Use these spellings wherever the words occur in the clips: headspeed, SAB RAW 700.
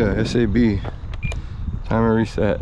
Africa, SAB. Timer reset.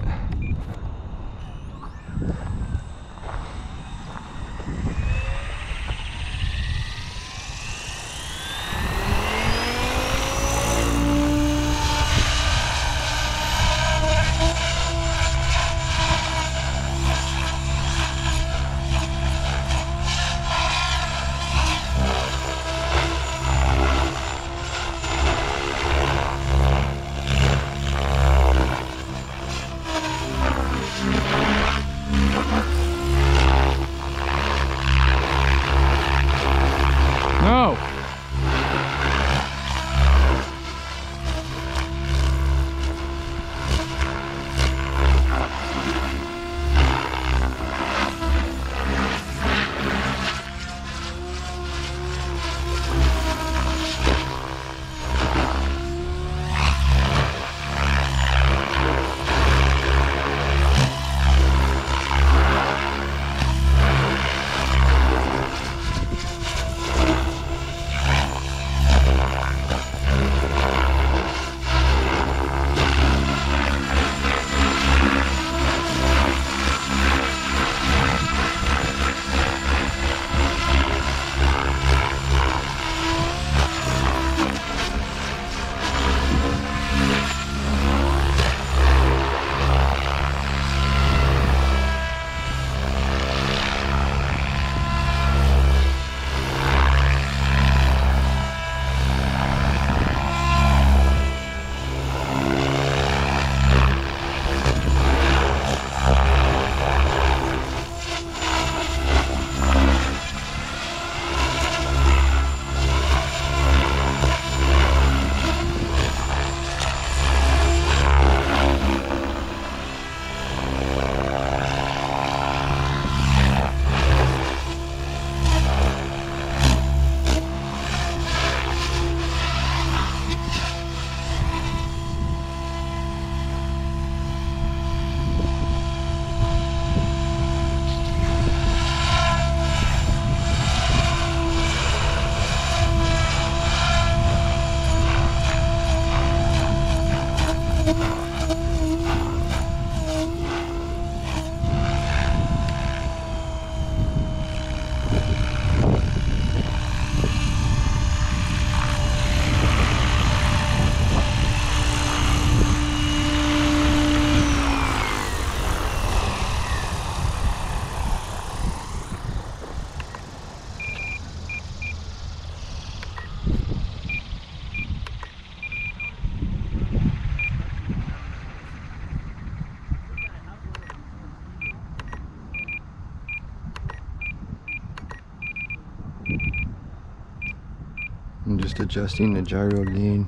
I'm just adjusting the gyro lean.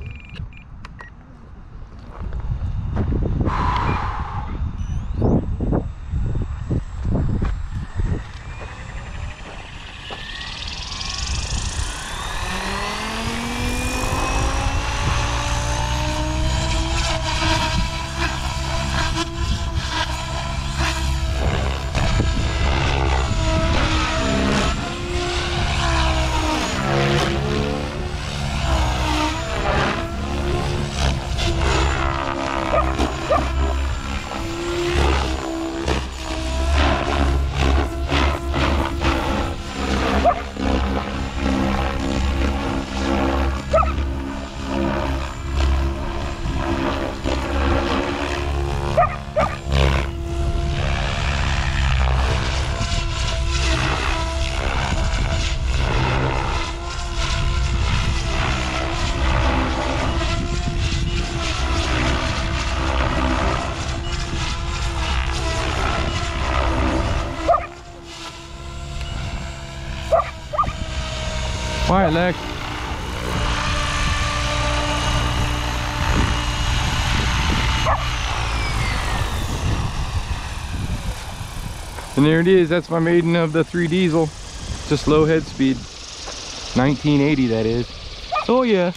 Quiet, Lex. And there it is. That's my maiden of the 3 diesel. Just low head speed. 1980, that is. Oh yeah.